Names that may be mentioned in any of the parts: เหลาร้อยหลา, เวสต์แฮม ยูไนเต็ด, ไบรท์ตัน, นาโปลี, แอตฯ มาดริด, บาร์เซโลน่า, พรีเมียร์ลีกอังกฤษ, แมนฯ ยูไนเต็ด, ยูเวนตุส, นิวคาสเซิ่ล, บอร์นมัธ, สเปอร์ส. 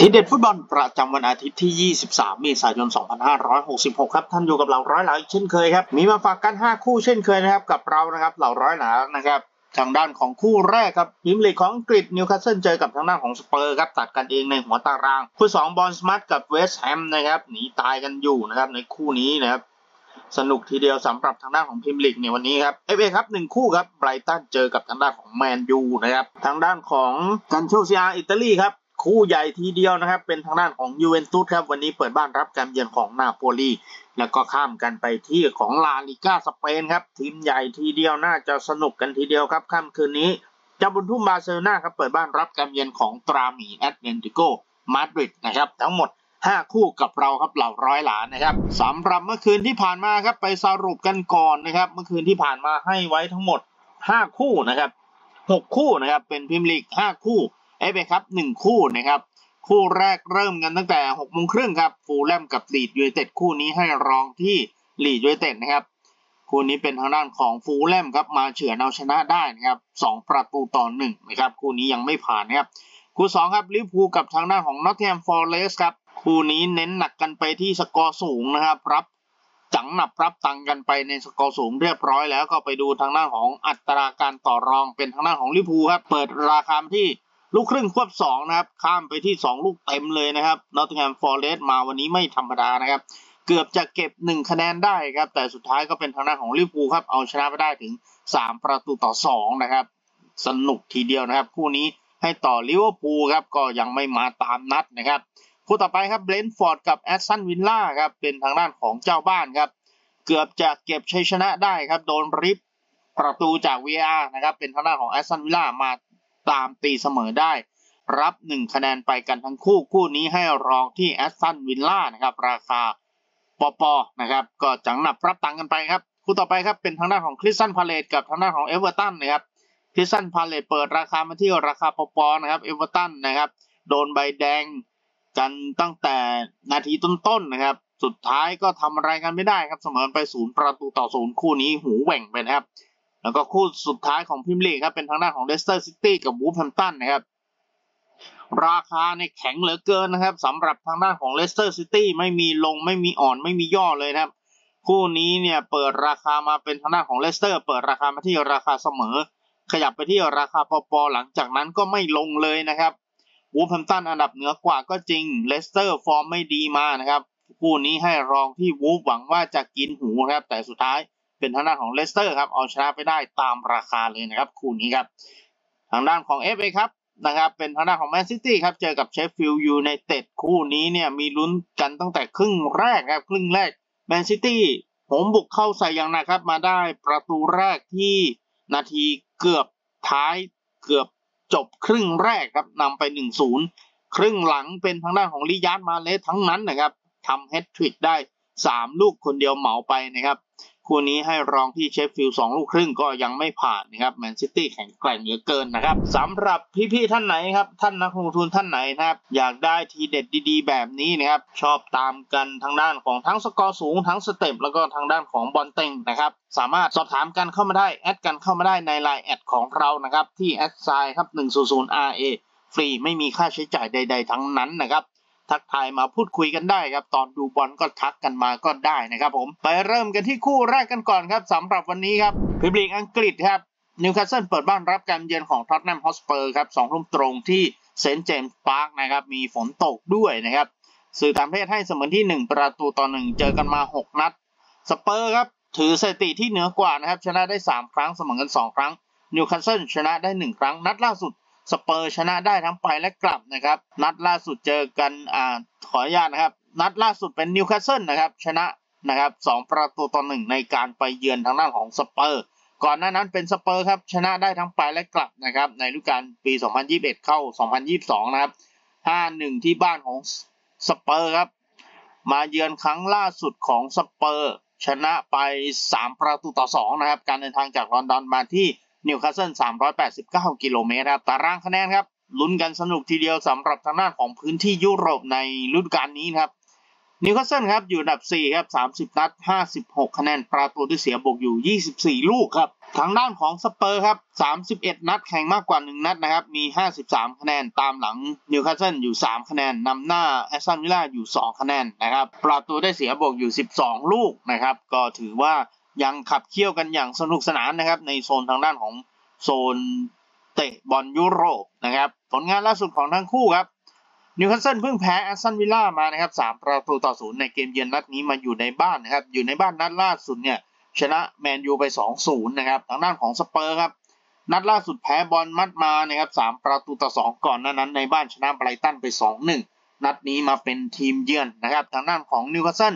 ทีเด็ดฟุตบอลประจำวันอาทิตย์ที่ 23 เมษายน 2566 ครับท่านอยู่กับเราร้อยหลาเช่นเคยครับมีมาฝากกัน5คู่เช่นเคยนะครับกับเรานะครับเราร้อยหลานะครับทางด้านของคู่แรกครับพรีเมียร์ลีกของอังกฤษนิวคาสเซิลเจอกับทางด้านของสเปอร์ครับตัดกันเองในหัวตารางคู่2บอร์นมัธกับเวสต์แฮมนะครับหนีตายกันอยู่นะครับในคู่นี้นะครับสนุกทีเดียวสำหรับทางด้านของพรีเมียร์ลีกในวันนี้ครับเอฟเอครับ1คู่ครับไบรตันเจอกับทางด้านของแมนยูนะครับทางด้านของคันโชเซียอิตาลีครับคู่ใหญ่ทีเดียวนะครับเป็นทางด้านของยูเวนตุสครับวันนี้เปิดบ้านรับการเยือนของนาโปลีแล้วก็ข้ามกันไปที่ของลาลิก้าสเปนครับทีมใหญ่ทีเดียวน่าจะสนุกกันทีเดียวครับค่ำคืนนี้เจ้าบุญทุ่มบาร์เซโลนาครับเปิดบ้านรับการเยือนของตราหมีแอตเลติโกมาดริดนะครับทั้งหมด5คู่กับเราครับเหล่าร้อยหลานะครับสำหรับเมื่อคืนที่ผ่านมาครับไปสรุปกันก่อนนะครับเมื่อคืนที่ผ่านมาให้ไว้ทั้งหมด5คู่นะครับ6คู่นะครับเป็นพรีเมียร์ลีก5คู่เอฟเอคัพ1คู่นะครับคู่แรกเริ่มกันตั้งแต่ 18:30 น.ครับฟูลแลมกับลีดยูไนเต็ดคู่นี้ให้รองที่ลีดยูไนเต็ดนะครับคู่นี้เป็นทางด้านของฟูลแลมครับมาเฉือนเอาชนะได้นะครับ2 ประตูต่อ 1 นะครับคู่นี้ยังไม่ผ่านนะครับคู่2ครับลิเวอร์พูลกับทางด้านของนอตติงแฮมฟอเรสต์ครับคู่นี้เน้นหนักกันไปที่สกอร์สูงนะครับรับจังหนับรับตังกันไปในสกอร์สูงเรียบร้อยแล้วก็ไปดูทางด้านของอัตราการต่อรองเป็นทางด้านของลิเวอร์พูลครับเปิดราคาที่ลูกครึ่งควบ2นะครับข้ามไปที่2ลูกเต็มเลยนะครับนอตติงแฮมฟอเรสต์มาวันนี้ไม่ธรรมดานะครับเกือบจะเก็บ1คะแนนได้ครับแต่สุดท้ายก็เป็นทางด้านของลิเวอร์พูลครับเอาชนะไปได้ถึง3 ประตูต่อ2นะครับสนุกทีเดียวนะครับคู่นี้ให้ต่อลิเวอร์พูลครับก็ยังไม่มาตามนัดนะครับคู่ต่อไปครับเบรนท์ฟอร์ดกับแอสตันวิลล่าครับเป็นทางด้านของเจ้าบ้านครับเกือบจะเก็บชัยชนะได้ครับโดนริบประตูจาก VR นะครับเป็นทางด้านของแอสตันวิลล่ามาตามตีเสมอได้รับ1คะแนนไปกันทั้งคู่คู่นี้ให้รองที่แอสตันวิลล่านะครับราคาปนะครับก็จังหนับรับตังกันไปครับคู่ต่อไปครับเป็นทางด้านของคริสตัลพาเลซกับทางด้านของเอเวอร์ตันนะครับคริสตัลพาเลซเปิดราคามาที่ราคาปนะครับเอเวอร์ตันนะครับโดนใบแดงกันตั้งแต่นาทีต้นๆนะครับสุดท้ายก็ทำอะไรกันไม่ได้ครับเสมอไป0 ประตูต่อ 0คู่นี้หูแหว่งไปนะครับแล้วก็คู่สุดท้ายของพรีเมียร์ลีกครับเป็นทางด้านของเลสเตอร์ซิตี้กับวูลแฮมป์ตันนะครับราคาในแข็งเหลือเกินนะครับสำหรับทางด้านของเลสเตอร์ซิตี้ไม่มีลงไม่มีอ่อนไม่มีย่อเลยนะครับคู่นี้เนี่ยเปิดราคามาเป็นทางด้านของเลสเตอร์เปิดราคามาที่ราคาเสมอขยับไปที่ราคาปหลังจากนั้นก็ไม่ลงเลยนะครับวูลแฮมป์ตันอันดับเหนือกว่าก็จริงเลสเตอร์ฟอร์มไม่ดีมานะครับคู่นี้ให้รองที่วูลหวังว่าจะกินหูครับแต่สุดท้ายเป็นทางด้านของเลสเตอร์ครับเอาชนะไปได้ตามราคาเลยนะครับคู่นี้ครับทางด้านของ FA ครับนะครับเป็นทางด้านของแมนซิตี้ครับเจอกับเชฟฟิลด์ยูไนเต็ดคู่นี้เนี่ยมีลุ้นกันตั้งแต่ครึ่งแรกครับครึ่งแรกแมนซิตี้ผมบุกเข้าใส่อย่างหนักครับมาได้ประตูแรกที่นาทีเกือบท้ายเกือบจบครึ่งแรกครับนำไป 1-0 ครึ่งหลังเป็นทางด้านของลิยาร์ดมาเลสทั้งนั้นนะครับทำแฮตทริกได้3ลูกคนเดียวเหมาไปนะครับคู่นี้ให้รองที่เชฟฟิลด์2 ลูกครึ่งก็ยังไม่ผ่านนะครับแมนซิตี้แข็งแกร่งเหลือเกินนะครับสำหรับพี่ๆท่านไหนครับท่านนักลงทุนท่านไหนนะครับอยากได้ทีเด็ดดีๆแบบนี้นะครับชอบตามกันทางด้านของทั้งสกอร์สูงทั้งสเต็ปแล้วก็ทางด้านของบอลเต็งนะครับสามารถสอบถามกันเข้ามาได้แอดกันเข้ามาได้ใน LINE แอดของเรานะครับที่แอดไซน์ครับ 100RA ฟรีไม่มีค่าใช้จ่ายใดๆทั้งนั้นนะครับทักทายมาพูดคุยกันได้ครับตอนดูบอลก็ทักกันมาก็ได้นะครับผมไปเริ่มกันที่คู่แรกกันก่อนครับสำหรับวันนี้ครับพรีเมียร์ลีกอังกฤษครับนิวคาสเซิลเปิดบ้านรับการเยือนของท็อตแนมฮอตสเปอร์ครับ20:00 น.ที่เซนต์เจมส์พาร์คนะครับมีฝนตกด้วยนะครับสื่อต่างประเทศให้เสมอที่1 ประตูต่อ 1เจอกันมา6นัดสเปอร์ครับถือสถิติที่เหนือกว่านะครับชนะได้3ครั้งเสมอกัน2ครั้งนิวคาสเซิลชนะได้1ครั้งนัดล่าสุดสเปอร์ชนะได้ทั้งไปและกลับนะครับนัดล่าสุดเจอกันขออนุญาตนะครับนัดล่าสุดเป็นนิวคาสเซิลนะครับชนะนะครับ2 ประตูต่อ 1ในการไปเยือนทางด้านของสเปอร์ก่อนหน้านั้นเป็นสเปอร์ครับชนะได้ทั้งไปและกลับนะครับในฤดูกาลปี2021เข้า2022นะครับ 5-1 ที่บ้านของสเปอร์ครับมาเยือนครั้งล่าสุดของสเปอร์ชนะไป3 ประตูต่อ 2นะครับการเดินทางจากลอนดอนมาที่นิวคาสเซิล389กิโลเมตรครับตารางคะแนนครับลุ้นกันสนุกทีเดียวสำหรับทางด้านของพื้นที่ยุโรปในฤดูกาลนี้ครับ นิวคาสเซิลครับอยู่อันดับ4ครับ30นัด56คะแนนประตูที่เสียบวกอยู่24ลูกครับทางด้านของสเปอร์ครับ31นัดแข่งมากกว่า1นัดนะครับมี53คะแนนตามหลังนิวคาสเซิลอยู่3คะแนนนำหน้าแอสตันวิลล่าอยู่2คะแนนนะครับประตูได้เสียบวกอยู่12ลูกนะครับก็ถือว่ายังขับเคี่ยวกันอย่างสนุกสนานนะครับในโซนทางด้านของโซนเตะบอลยุโรปนะครับผลงานล่าสุดของทั้งคู่ครับนิวคาสเซิลเพิ่งแพ้แอสตันวิลล่ามานะครับ3-0ในเกมเยือนนัดนี้มาอยู่ในบ้านนะครับอยู่ในบ้านนัดล่าสุดเนี่ยชนะแมนยูไป 2-0 นะครับทางด้านของสเปอร์ครับนัดล่าสุดแพ้บอลมัดมานะครับ3-2ก่อนนั้นในบ้านชนะไบรตันไป 2-1 นัดนี้มาเป็นทีมเยือนนะครับทางด้านของนิวคาสเซิล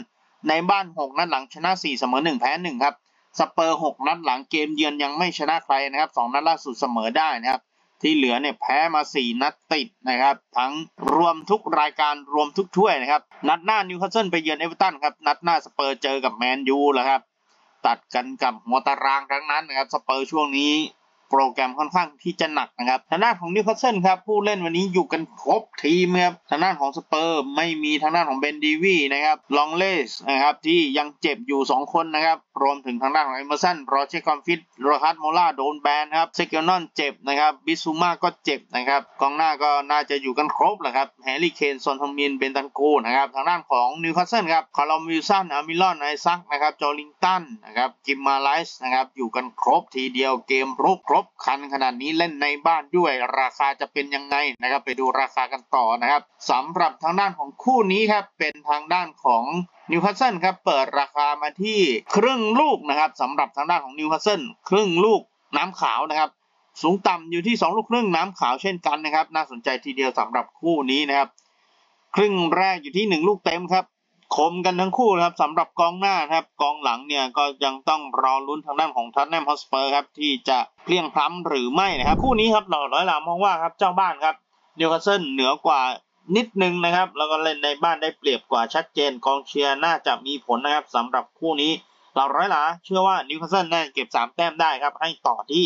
ในบ้าน6นัดหลังชนะ4เสมอ1แพ้1ครับสเปอร์6นัดหลังเกมเยือนยังไม่ชนะใครนะครับ2นัดล่าสุดเสมอได้นะครับที่เหลือเนี่ยแพ้มา4นัดติดนะครับทั้งรวมทุกรายการรวมทุกถ้วยนะครับนัดหน้านิวคาสเซิลไปเยือนเอเวอเรตันครับนัดหน้าสเปอร์เจอกับแมนยูแล้วครับตัดกันกับหัวตารางทั้งนั้นนะครับสเปอร์ช่วงนี้โปรแกรมค่อนข้างที่จะหนักนะครับทางด้านของนิวคาสเซิลครับผู้เล่นวันนี้อยู่กันครบทีมครับทางด้านของสเปอร์ไม่มีทางด้านของเบนดีวีนะครับลองเลสนะครับที่ยังเจ็บอยู่2คนนะครับรวมถึงทางด้านของเอเมอร์สันโรเชคอมฟิตโรฮัตโมล่าโดนแบนครับเซกิโอนนเจ็บนะครับบิซูม่าก็เจ็บนะครับกองหน้าก็น่าจะอยู่กันครบแหละครับแฮร์รี่เคนซอนทอมมินเบนตันโกนะครับทางด้านของนิวคาสเซิลครับคาร์ลอมวิลสันอาร์มิลอนไอซักนะครับจอลิงตันนะครับกิมมาไลส์นะครับอยู่กันครบทีเดียวเกมรุกครบคันขนาดนี้เล่นในบ้านด้วยราคาจะเป็นยังไงนะครับไปดูราคากันต่อนะครับสำหรับทางด้านของคู่นี้ครับเป็นทางด้านของนิวคาสเซิลครับเปิดราคามาที่ครึ่งลูกนะครับสำหรับทางด้านของนิวคาสเซิลครึ่งลูกน้ำขาวนะครับสูงต่ำอยู่ที่2ลูกครึ่งน้ำขาวเช่นกันนะครับน่าสนใจทีเดียวสำหรับคู่นี้นะครับครึ่งแรกอยู่ที่1ลูกเต็มครับคมกันทั้งคู่นะครับสำหรับกองหน้าครับกองหลังเนี่ยก็ยังต้องรอลุ้นทางด้านของท็อตแนมฮอตสเปอร์ครับที่จะเพลียงพล้ำหรือไม่นะครับคู่นี้ครับเราร้อยหลามองว่าครับเจ้าบ้านครับนิวคาสเซิลเหนือกว่านิดนึงนะครับแล้วก็เล่นในบ้านได้เปรียบกว่าชัดเจนกองเชียร์น่าจะมีผลนะครับสำหรับคู่นี้เราร้อยหลาเชื่อว่านิวคาสเซิลน่าจะเก็บ3แต้มได้ครับให้ต่อที่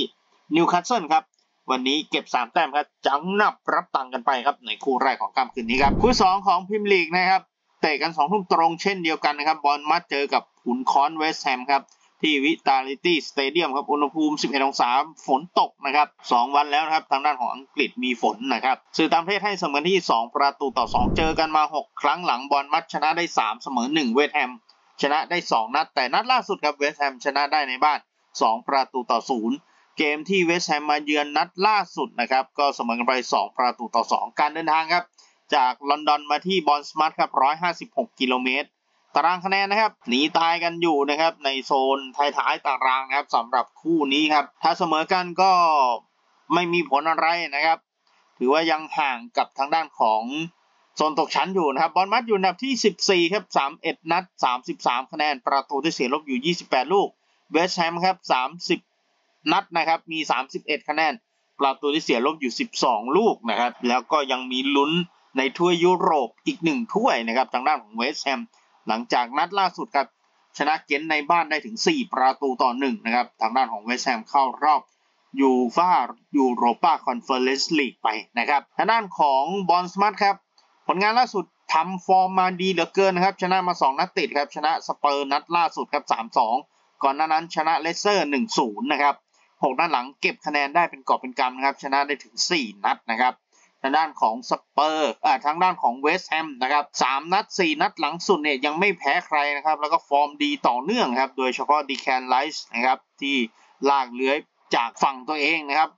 นิวคาสเซิลครับวันนี้เก็บ3แต้มครับจังนับรับตังกันไปครับในคู่แรกของค่ำคืนนี้ครับคู่2ของพรีเมียร์ลีกนะครับเตะกัน20:00 น.เช่นเดียวกันนะครับบอลมัดเจอกับขุนค้อนเวสต์แฮมครับที่วิตาลิตี้สเตเดียมครับอุณหภูมิ11 องศาฝนตกนะครับ2วันแล้วนะครับทางด้านของอังกฤษมีฝนนะครับสื่อต่างประเทศให้เสมอที่2-2เจอกันมา6ครั้งหลังบอลมัดชนะได้3เสมอ1เวสต์แฮมชนะได้2นัดแต่นัดล่าสุดครับเวสต์แฮมชนะได้ในบ้าน2-0เกมที่เวสต์แฮมมาเยือนนัดล่าสุดนะครับก็เสมอกันไป2-2การเดินทางครับจากลอนดอนมาที่บอร์นมัธครับ156 กิโลเมตรตารางคะแนนนะครับหนีตายกันอยู่นะครับในโซนท้ายตารางนะครับสำหรับคู่นี้ครับถ้าเสมอกันก็ไม่มีผลอะไรนะครับถือว่ายังห่างกับทางด้านของโซนตกชั้นอยู่นะครับบอร์นมัธอยู่อันดับที่14ครับ31นัด33คะแนนประตูที่เสียลบอยู่28ลูกเวสต์แฮมครับ30นัดนะครับมี31คะแนนประตูที่เสียลบอยู่12ลูกนะครับแล้วก็ยังมีลุ้นในถ้วยยุโรปอีก1ถ้วยนะครับทางด้านของเวสต์แฮมหลังจากนัดล่าสุดครับชนะเกนในบ้านได้ถึง4-1นะครับทางด้านของเวสต์แฮมเข้ารอบยูโรปาคอนเฟอเรนซ์ลีกไปนะครับทางด้านของบอร์นมัธครับผลงานล่าสุดทำฟอร์มมาดีเหลือเกินนะครับชนะมา2นัดติดครับชนะสเปอร์นัดล่าสุดครับ 3-2 ก่อนหน้านั้นชนะเลสเตอร์ 1-0 นะครับ6นัดหลังเก็บคะแนนได้เป็นกอบเป็นกำนะครับชนะได้ถึง4นัดนะครับทางด้านของสเปอร์ทางด้านของเวสต์แฮมนะครับ3นัด4นัดหลังสุดเนี่ยยังไม่แพ้ใครนะครับแล้วก็ฟอร์มดีต่อเนื่องครับโดยเฉพาะดีแคนไลส์นะครับที่ลากเลื้อยจากฝั่งตัวเองนะครับ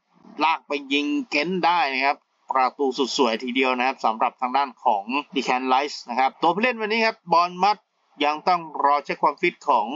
ลากไปยิงเก้นได้นะครับประตูสุดสวยทีเดียวนะครับสำหรับทางด้านของดีแคนไลส์นะครับตัวผู้เล่นวันนี้ครับบอลมัดยังต้องรอเช็คความฟิตของ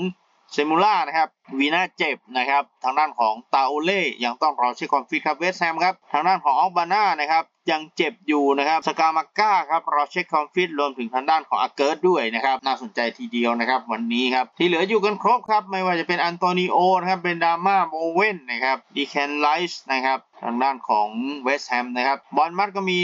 เซมูล่านะครับวีน่าเจ็บนะครับทางด้านของตาโอเล่ยังต้องรอเช็คความฟิตครับเวสต์แฮมครับทางด้านของออกบาน่านะครับยังเจ็บอยู่นะครับสกามาก้าครับรอเช็คความฟิตรวมถึงทางด้านของอาเกิร์ตด้วยนะครับน่าสนใจทีเดียวนะครับวันนี้ครับที่เหลืออยู่กันครบครับไม่ว่าจะเป็นอันโตนิโอนะครับเบนดาม่าโบเว่นนะครับดีแคนไลส์นะครับทางด้านของเวสต์แฮมนะครับบอลมัดก็มี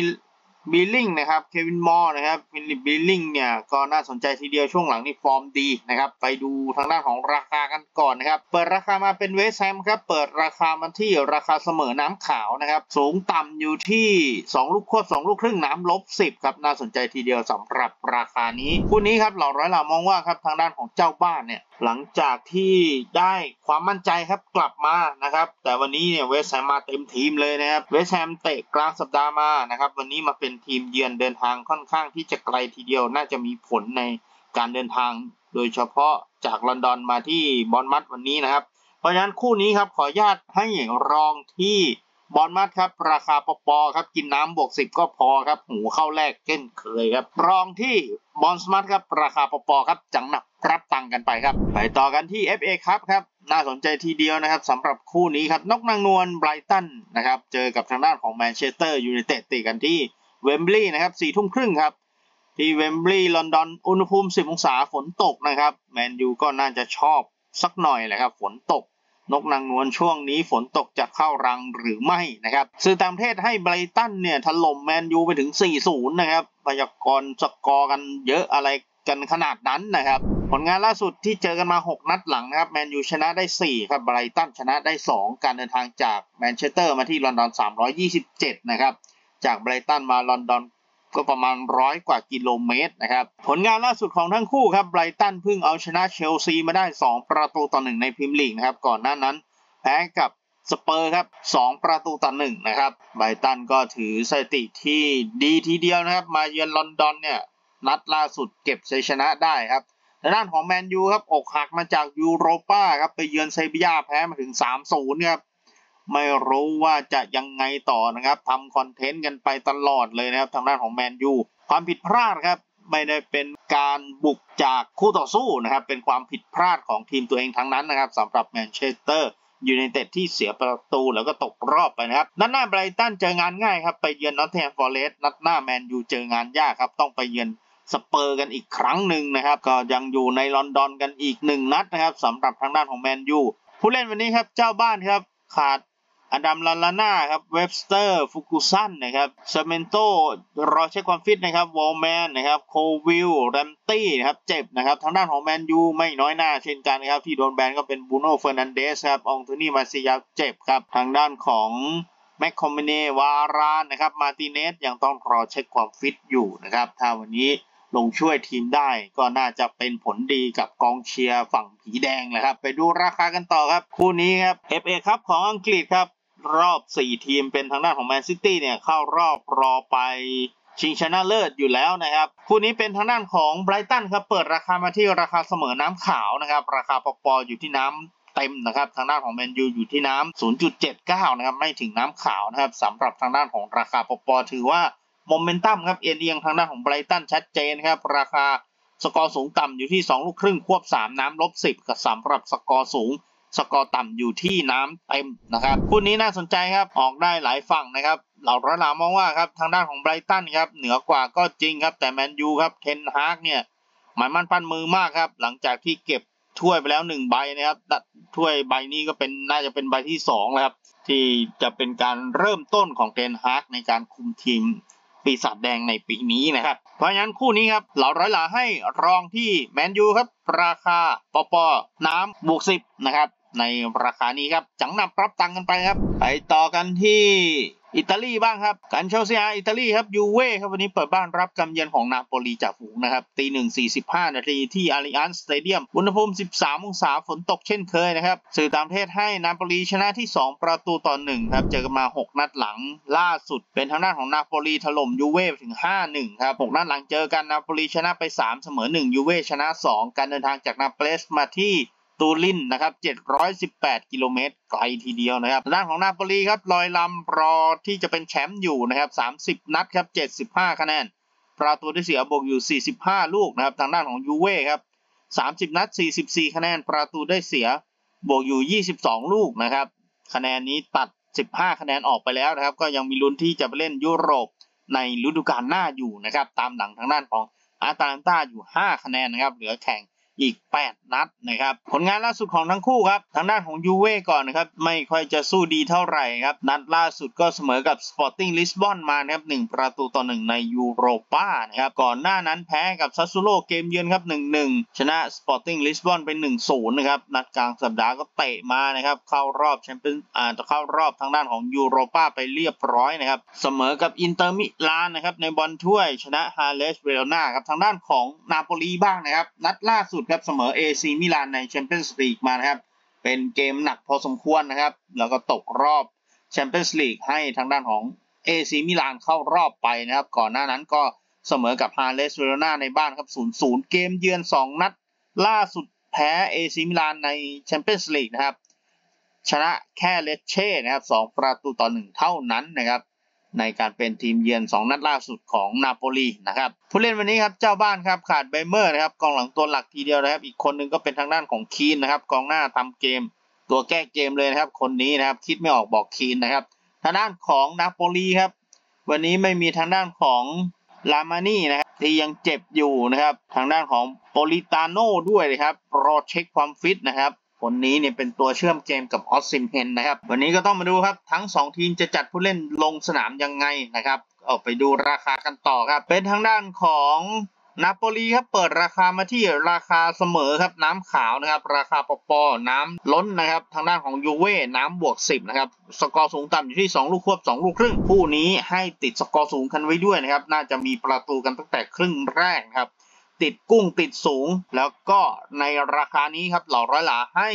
บิลลิงนะครับเควินมอร์นะครับฟิลิปบิลลิงเนี่ยก็น่าสนใจทีเดียวช่วงหลังนี่ฟอร์มดีนะครับไปดูทางด้านของราคากันก่อนนะครับเปิดราคามาเป็นเวสต์แฮมครับเปิดราคามันที่ราคาเสมอน้ำขาวนะครับสูงต่ำอยู่ที่2ลูกควบ2ลูกครึ่งน้ำ-10ครับน่าสนใจทีเดียวสำหรับราคานี้คู่นี้ครับเหล่าร้อยเหล่ามองว่าครับทางด้านของเจ้าบ้านเนี่ยหลังจากที่ได้ความมั่นใจครับกลับมานะครับแต่วันนี้เนี่ยเวสต์แฮมมาเต็มทีมเลยนะครับเวสต์แฮมเตะกลางสัปดาห์มานะครับวันนี้มาเป็นทีมเยือนเดินทางค่อนข้างที่จะไกลทีเดียวน่าจะมีผลในการเดินทางโดยเฉพาะจากลอนดอนมาที่บอร์นมัธวันนี้นะครับเพราะฉะนั้นคู่นี้ครับขออนุญาตให้รองที่บอร์นมัธครับราคาพอๆครับกินน้ำ+10ก็พอครับหูเข้าแรกเช่นเคยครับรองที่บอร์นมัธครับราคาพอๆครับจังหนักรับตังกันไปครับไปต่อกันที่ FA ครับครับน่าสนใจทีเดียวนะครับสำหรับคู่นี้ครับนกนางนวลไบรตันนะครับเจอกับทางด้านของแมนเชสเตอร์ยูไนเต็ดตีกันที่เวมบลีย์นะครับ4 ทุ่มครึ่งครับที่เวมบลีย์ลอนดอนอุณหภูมิ10 องศาฝนตกนะครับแมนยูก็น่าจะชอบสักหน่อยแหละครับฝนตกนกนางนวลช่วงนี้ฝนตกจะเข้ารังหรือไม่นะครับสื่อต่างประเทศให้ไบรตันเนี่ยถล่มแมนยูไปถึง 4-0 นะครับพยากรณ์สกอร์กันเยอะอะไรกันขนาดนั้นนะครับผลงานล่าสุดที่เจอกันมา6นัดหลังนะครับแมนยูชนะได้4ครับไบรตันชนะได้2การเดินทางจากแมนเชสเตอร์มาที่ลอนดอน327นะครับจากไบรตันมาลอนดอนก็ประมาณ100 กว่ากิโลเมตรนะครับผลงานล่าสุดของทั้งคู่ครับไบรตันเพิ่งเอาชนะเชลซีมาได้2 ประตูต่อ 1ในพรีเมียร์ลีกนะครับก่อนหน้านั้นแพ้กับสเปอร์ครับ2 ประตูต่อ 1นะครับไบรตันก็ถือสถิติที่ดีทีเดียวนะครับมาเยือนลอนดอนเนี่ยนัดล่าสุดเก็บชัยชนะได้ครับด้านของแมนยูครับอกหักมาจากยูโรป้าครับไปเยือนเซบีย่าแพ้มาถึง 3-0 ครับไม่รู้ว่าจะยังไงต่อนะครับทำคอนเทนต์กันไปตลอดเลยนะครับทางด้านของแมนยูความผิดพลาดครับไม่ได้เป็นการบุกจากคู่ต่อสู้นะครับเป็นความผิดพลาดของทีมตัวเองทั้งนั้นนะครับสำหรับแมนเชสเตอร์ยูไนเต็ดที่เสียประตูแล้วก็ตกรอบไปนะครับนัดหน้าไบรตันเจองานง่ายครับไปเยือนนอตติงแฮมฟอเรสต์นัดหน้าแมนยูเจองานยากครับต้องไปเยือนสเปอร์กันอีกครั้งหนึ่งนะครับก็ยังอยู่ในลอนดอนกันอีก1 นัดนะครับสำหรับทางด้านของแมนยูผู้เล่นวันนี้ครับเจ้าบ้านครับขาดอดัมลาลาน่าครับเวบสเตอร์ฟุกุซันนะครับเซเมนโตรอเช็คความฟิตนะครับวอลแมนนะครับโควิลแรมตี้นะครับเจ็บนะครับทางด้านของแมนยูไม่น้อยหน้าเช่นกันครับที่โดนแบนก็เป็นบูโน่เฟอร์นันเดสครับอองโทนี่มาซิยาเจ็บครับทางด้านของแมคคอมเมเนวารานนะครับมาติเนสยังต้องรอเช็คความฟิตอยู่นะครับถ้าวันนี้ลงช่วยทีมได้ก็น่าจะเป็นผลดีกับกองเชียร์ฝั่งผีแดงนะครับไปดูราคากันต่อครับคู่นี้ครับ FA ครับของอังกฤษครับรอบ4 ทีมเป็นทางด้านของแมนซิตี้เนี่ยเข้ารอบรอไปชิงชนะเลิศอยู่แล้วนะครับคู่นี้เป็นทางด้านของไบรตันครับเปิดราคามาที่ราคาเสมอน้ำขาวนะครับราคาพอๆอยู่ที่น้ำเต็มนะครับทางด้านของแมนยูอยู่ที่น้ำ 0.79 นะครับไม่ถึงน้ำขาวนะครับสำหรับทางด้านของราคาพอๆถือว่าโมเมนตัมครับเอียงทางด้านของไบรตันชัดเจนครับราคาสกอร์สูงต่ำอยู่ที่2 ลูกครึ่งควบ3น้ำ -10กับสำหรับสกอร์สูงสกอร์ต่ำอยู่ที่น้ำเต็มนะครับคู่นี้น่าสนใจครับออกได้หลายฝั่งนะครับเหล่าร้อยเหล่ามองว่าครับทางด้านของไบรตันครับเหนือกว่าก็จริงครับแต่แมนยูครับเทนฮากเนี่ยหมายมั่นปั้นมือมากครับหลังจากที่เก็บถ้วยไปแล้ว1 ใบนะครับถ้วยใบนี้ก็เป็นน่าจะเป็นใบที่2แล้วครับที่จะเป็นการเริ่มต้นของเทนฮากในการคุมทีมปีศาจแดงในปีนี้นะครับเพราะฉะนั้นคู่นี้ครับเหล่าร้อยเหล่าให้รองที่แมนยูครับราคาพอๆน้ำ+10นะครับในราคานี้ครับจังนำรับตังกันไปครับไปต่อกันที่อิตาลีบ้างครับการเชลซีอิตาลีครับยูเว่ครับวันนี้เปิดบ้านรับกำเยือนของนาโปลีจากฝูงนะครับ 01:45 น.ที่อาริอันสเตเดียมอุณหภูมิ13 องศาฝนตกเช่นเคยนะครับสื่อต่างประเทศให้นาโปลีชนะที่2 ประตูต่อ 1ครับเจอกันมา6 นัดหลังล่าสุดเป็นทางด้านของนาโปลีถล่มยูเว่ถึง 5-1 ครับ6 นัดหลังเจอกันนาโปลีชนะไป3 เสมอ 1ยูเว่ชนะ2การเดินทางจากนาโปลีมาที่ตูรินนะครับ718 กิโลเมตรไกลทีเดียวนะครับด้านของนาโปลีครับลอยลำรอที่จะเป็นแชมป์อยู่นะครับ30 นัดครับ75 คะแนนประตูที่เสียบวกอยู่45 ลูกนะครับทางด้านของยูเว่ครับ30 นัด44 คะแนนประตูได้เสียบวกอยู่22 ลูกนะครับคะแนนนี้ตัด15 คะแนนออกไปแล้วนะครับก็ยังมีลุ้นที่จะไปเล่นยุโรปในฤดูกาลหน้าอยู่นะครับตามหลังทางด้านของอาตาลันต้าอยู่5 คะแนนนะครับเหลือแข่ง อีก8นัดนะครับผลงานล่าสุดของทั้งคู่ครับทางด้านของยูเว่ก่อนนะครับไม่ค่อยจะสู้ดีเท่าไหร่ครับนัดล่าสุดก็เสมอกับสปอร์ติ้งลิสบอนมานะครับ1-1ในยูโรป้านะครับก่อนหน้านั้นแพ้กับซัสซูโลเกมเยือนครับ 1-1 ชนะสปอร์ติ้งลิสบอนไป 1-0 นะครับนัดกลางสัปดาห์ก็เตะมานะครับเข้ารอบแชมเปี้ยนเข้ารอบทางด้านของยูโรป้าไปเรียบร้อยนะครับเสมอกับอินเตอร์มิลานนะครับในบอลถ้วยชนะฮาเลสเวโรนาครับทางด้านของนาโปลีบ้างนะครับนัดล่าสุดครับเสมอเอซีมิลานในแชมเปี้ยนส์ลีกมานะครับเป็นเกมหนักพอสมควรนะครับแล้วก็ตกรอบแชมเปี้ยนส์ลีกให้ทางด้านของเอซีมิลานเข้ารอบไปนะครับก่อนหน้านั้นก็เสมอกับฮาเลสเวโรนาในบ้านครับ 0-0 เกมเยือน2นัดล่าสุดแพ้เอซีมิลานในแชมเปี้ยนส์ลีกนะครับชนะแค่เลเช่นะครับ2-1เท่านั้นนะครับในการเป็นทีมเยือน2นัดล่าสุดของนาโปลีนะครับผู้เล่นวันนี้ครับเจ้าบ้านครับขาดไบเมอร์นะครับกองหลังตัวหลักทีเดียวนะครับอีกคนนึงก็เป็นทางด้านของคีนนะครับกองหน้าทำเกมตัวแก้เกมเลยนะครับคนนี้นะครับคิดไม่ออกบอกคีนนะครับทางด้านของนาโปลีครับวันนี้ไม่มีทางด้านของลามานี่นะครับที่ยังเจ็บอยู่นะครับทางด้านของโปลิตาโน่ด้วยนะครับรอเช็คความฟิตนะครับคนนี้เนี่ยเป็นตัวเชื่อมเกมกับออสซิมเฮนนะครับวันนี้ก็ต้องมาดูครับทั้ง2ทีมจะจัดผู้เล่นลงสนามยังไงนะครับเอาไปดูราคากันต่อครับเป็นทางด้านของนาโปลีครับเปิดราคามาที่ราคาเสมอครับน้ำขาวนะครับราคาปน้ำล้นนะครับทางด้านของยูเว่น้ำ+10นะครับสกอร์สูงต่ำอยู่ที่2ลูกควบ2ลูกครึ่งคู่นี้ให้ติดสกอร์สูงกันไว้ด้วยนะครับน่าจะมีประตูกันตั้งแต่ครึ่งแรกครับติดกุ้งติดสูงแล้วก็ในราคานี้ครับเหล่าร้อยหลาให้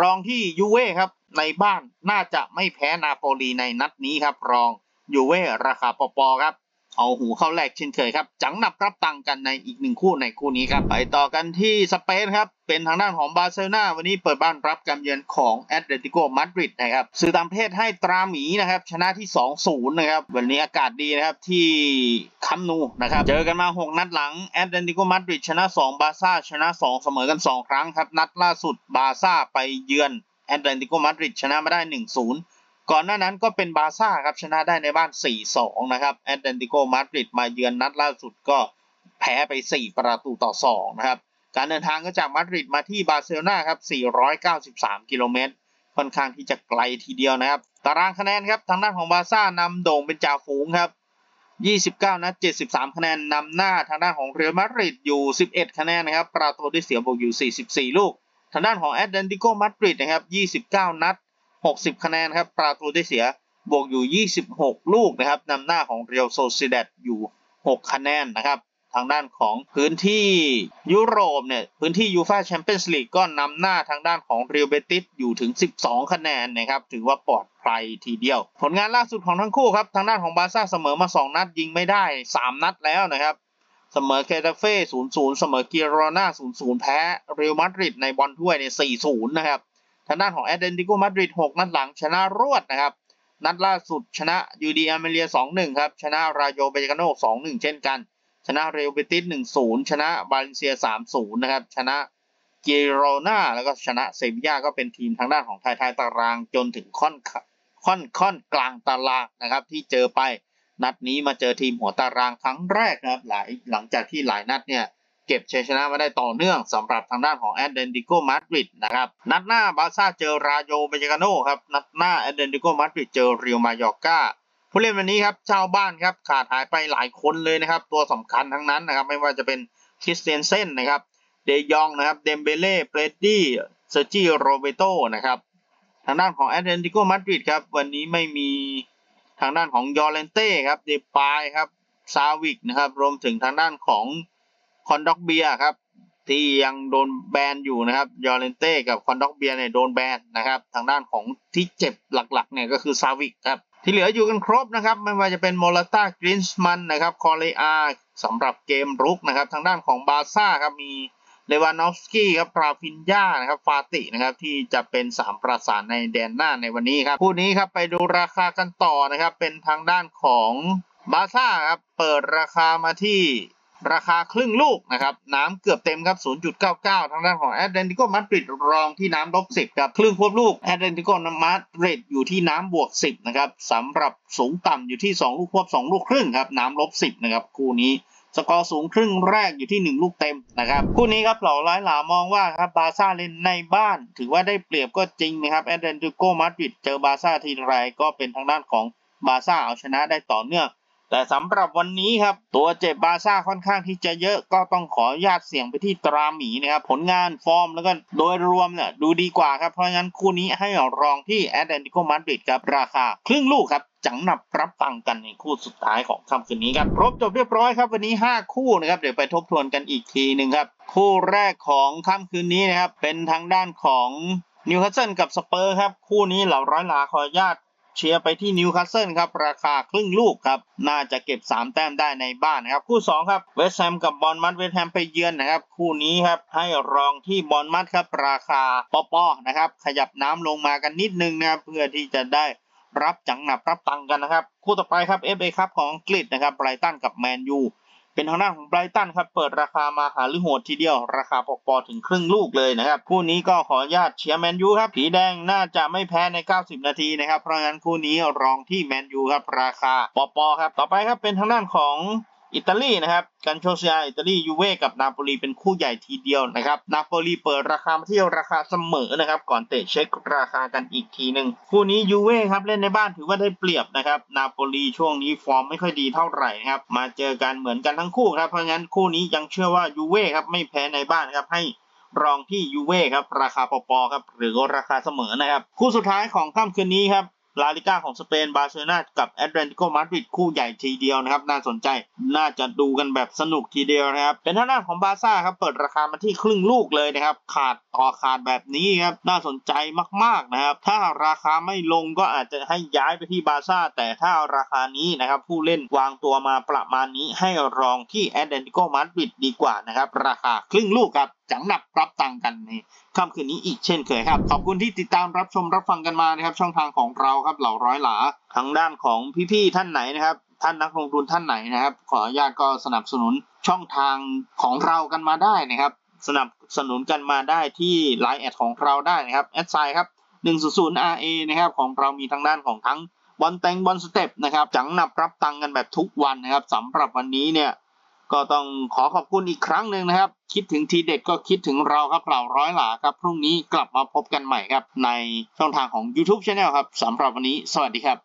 รองที่ยูเว่ครับในบ้านน่าจะไม่แพ้นาโปลีในนัดนี้ครับรองยูเว่ราคาปครับเอาหูเข้าแลกเช่นเคยครับจังหนับรับตังกันในอีก1คู่ในคู่นี้ครับไปต่อกันที่สเปนครับเป็นทางด้านของบาร์เซโลนาวันนี้เปิดบ้านรับการเยือนของแอตเลติโกมาดริดนะครับสื่อต่างประเทศให้ตราหมีนะครับชนะที่ 2-0 นะครับวันนี้อากาศดีนะครับที่คัมป์นูนะครับเจอกันมา6นัดหลังแอตเลติโกมาดริดชนะ2บาร์ซ่าชนะ2เสมอกัน2ครั้งครับนัดล่าสุดบาร์ซ่าไปเยือนแอตเลติโกมาดริดชนะมาได้ 1-0ก่อนหน้านั้นก็เป็นบาร์ซ่าครับชนะได้ในบ้าน 4-2 นะครับแอตเลติโกมาดริดมาเยือนนัดล่าสุดก็แพ้ไป4-2นะครับการเดินทางก็จากมาดริดมาที่บาร์เซโลนาครับ493กิโลเมตรค่อนข้างที่จะไกลทีเดียวนะครับตารางคะแนนครับทางด้านของบาร์ซ่านำโด่งเป็นจ่าฝูงครับ29นัด73คะแนนนำหน้าทางด้านของเรอัลมาดริดอยู่11คะแนนนะครับประตูได้เสียบวกอยู่44ลูกทางด้านของแอตเลติโกมาดริดนะครับ29นัด60คะแนนครับประตูได้เสียบวกอยู่26ลูกนะครับนำหน้าของเรอัลโซซิแดดอยู่6คะแนนนะครับทางด้านของพื้นที่ยุโรปเนี่ยพื้นที่ยูฟ่าแชมเปี้ยนส์ลีกก็นำหน้าทางด้านของเรอัลเบติสอยู่ถึง12คะแนนนะครับถือว่าปลอดภัยทีเดียวผลงานล่าสุดของทั้งคู่ครับทางด้านของบาร์ซ่าเสมอมา2นัดยิงไม่ได้3นัดแล้วนะครับเสมอแคทาเฟ่ 0-0 เสมอกิโรน่า 0-0 แพ้เรอัลมาดริดในบอลถ้วยใน 4-0 นะครับทางด้านของแอตเลติโกมาดริด6นัดหลังชนะรวดนะครับนัดล่าสุดชนะยูดีอาร์เมเลีย 2-1 ครับชนะราโยเบจิกาโน่ 2-1 เช่นกันชนะเรอัลเบติส 1-0 ชนะบาเลนเซีย 3-0 นะครับชนะกิโรน่าแล้วก็ชนะเซบีย่าก็เป็นทีมทางด้านของท้ายๆตารางจนถึงค่อนกลางตารางนะครับที่เจอไปนัดนี้มาเจอทีมหัวตารางครั้งแรกนะครับหลังจากที่หลายนัดเนี่ยเก็บชัยชนะมาได้ต่อเนื่องสำหรับทางด้านของแอตเลติโกมาดริดนะครับนัดหน้าบาร์ซ่าเจอราโยเบจิกาโน่ครับนัดหน้าแอตเลติโกมาดริดเจอเรียลมาโยก้าผู้เล่นวันนี้ครับเจ้าบ้านครับขาดหายไปหลายคนเลยนะครับตัวสำคัญทั้งนั้นนะครับไม่ว่าจะเป็นคริสเตียนเซนนะครับเดยองนะครับเดมเบเล่เปรดดี้เซอร์จิโรเบโตนะครับทางด้านของแอตเลติโกมาดริดครับวันนี้ไม่มีทางด้านของยอร์เลนเต้ครับเดปายครับซาวิกนะครับรวมถึงทางด้านของคอนด็อกเบียครับที่ยังโดนแบนอยู่นะครับยอร์เลนเต้กับคอนด็อกเบียเนี่ยโดนแบนนะครับทางด้านของที่เจ็บหลักๆเนี่ยก็คือซาวิกครับที่เหลืออยู่กันครบนะครับไม่ว่าจะเป็นโมราต้ากรินช์มันนะครับคอเลอาสำหรับเกมรุกนะครับทางด้านของบาร์ซ่าครับมีเลวานอฟสกี้ครับราฟินญานะครับฟาตินะครับที่จะเป็น3ประสานในแดนหน้าในวันนี้ครับคู่นี้ครับไปดูราคากันต่อนะครับเป็นทางด้านของบาร์ซ่าครับเปิดราคามาที่ราคาครึ่งลูกนะครับน้ำเกือบเต็มครับ 0.99 ทางด้านของแอตเลติโกมาดริดรองที่น้ำ-10ครับครึ่งควบลูกแอตเลติโกมาดริดอยู่ที่น้ำ-10นะครับสำหรับสูงต่ำอยู่ที่2ลูกควบ2ลูกครึ่งครับน้ำ-10นะครับคู่นี้ สกอร์สูงครึ่งแรกอยู่ที่1ลูกเต็มนะครับคู่นี้ครับเหล่าร้ายหลามองว่าครับบาซ่าเล่นในบ้านถือว่าได้เปรียบก็จริงนะครับแอตเลติโกมาดริดเจอบาซ่าทีไรก็เป็นทางด้านของบาซ่าเอาชนะได้ต่อเนื่องแต่สำหรับวันนี้ครับตัวเจ็บบาซ่าค่อนข้างที่จะเยอะก็ต้องขออนุญาตเสี่ยงไปที่ตราหมีนะครับผลงานฟอร์มแล้วก็โดยรวมเนี่ยดูดีกว่าครับเพราะงั้นคู่นี้ให้รองที่แอตเลติโกมาดริดครับราคาครึ่งลูกครับจังหนับรับฟังกันในคู่สุดท้ายของค่ำคืนนี้ครับครบจบเรียบร้อยครับวันนี้5คู่นะครับเดี๋ยวไปทบทวนกันอีกทีหนึ่งครับคู่แรกของค่ำคืนนี้นะครับเป็นทางด้านของนิวคาสเซิลกับสเปอร์ครับคู่นี้เหล่าร้อยหลาขออนุญาตเชียร์ไปที่นิวคาสเซิลครับราคาครึ่งลูกครับน่าจะเก็บ3แต้มได้ในบ้านนะครับคู่2ครับเวสต์แฮมกับบอร์นมัธเวสต์แฮมไปเยือนนะครับคู่นี้ครับให้รองที่บอร์นมัธครับราคาปอนะครับขยับน้ำลงมากันนิดนึงนะครับเพื่อที่จะได้รับจังหนับรับตังกันนะครับคู่ต่อไปครับ FA ครับของอังกฤษนะครับไบรตันกับแมนยูเป็นทางด้านของไบรตันครับเปิดราคามาหาหรือโหดทีเดียวราคาปอถึงครึ่งลูกเลยนะครับคู่นี้ก็ขออนุญาตเชียร์แมนยูครับผีแดงน่าจะไม่แพ้ใน90นาทีนะครับเพราะงั้นคู่นี้รองที่แมนยูครับราคาปอครับต่อไปครับเป็นทางด้านของอิตาลีนะครับกันโชเซียอิตาลียูเว่กับนาโปลีเป็นคู่ใหญ่ทีเดียวนะครับนาโปลีเปิดราคามาที่ราคาเสมอนะครับก่อนเตะเช็คราคากันอีกทีหนึ่งคู่นี้ยูเว่ครับเล่นในบ้านถือว่าได้เปรียบนะครับนาโปลีช่วงนี้ฟอร์มไม่ค่อยดีเท่าไหร่นะครับมาเจอกันเหมือนกันทั้งคู่ครับเพราะงั้นคู่นี้ยังเชื่อว่ายูเว่ครับไม่แพ้ในบ้านครับให้รองที่ยูเว่ครับราคาปอครับหรือราคาเสมอนะครับคู่สุดท้ายของค่ำคืนนี้ครับลาลิก้าของสเปนบาร์เซโลนากับแอตเลติโกมาดริดคู่ใหญ่ทีเดียวนะครับน่าสนใจน่าจะดูกันแบบสนุกทีเดียวนะครับเป็นทางด้านของบาร์ซ่าครับเปิดราคามาที่ครึ่งลูกเลยนะครับขาดแบบนี้ครับน่าสนใจมากๆนะครับถ้าราคาไม่ลงก็อาจจะให้ย้ายไปที่บาร์ซ่าแต่ถ้าราคานี้นะครับผู้เล่นวางตัวมาประมาณนี้ให้รองที่แอตเลติโกมาดริดดีกว่านะครับราคาครึ่งลูกครับจังหนับรับตังกันในค่ำคืนนี้อีกเช่นเคยครับขอบคุณที่ติดตามรับชมรับฟังกันมานะครับช่องทางของเราครับเหล่าร้อยหลาทางด้านของพี่ๆท่านไหนนะครับท่านนักลงทุนท่านไหนนะครับขออนุญาตก็สนับสนุนช่องทางของเรากันมาได้นะครับสนับสนุนกันมาได้ที่ไลน์แอดของเราได้นะครับแอดไซครับ100 RA นะครับของเรามีทางด้านของทั้งบอลเต็งบอลสเต็ปนะครับจังหนับรับตังกันแบบทุกวันนะครับสำหรับวันนี้เนี่ยก็ต้องขอบคุณอีกครั้งหนึ่งนะครับคิดถึงทีเด็ดก็คิดถึงเราครับเหล่าร้อยหลาครับพรุ่งนี้กลับมาพบกันใหม่ครับในช่องทางของ YouTube Channel ครับสำหรับวันนี้สวัสดีครับ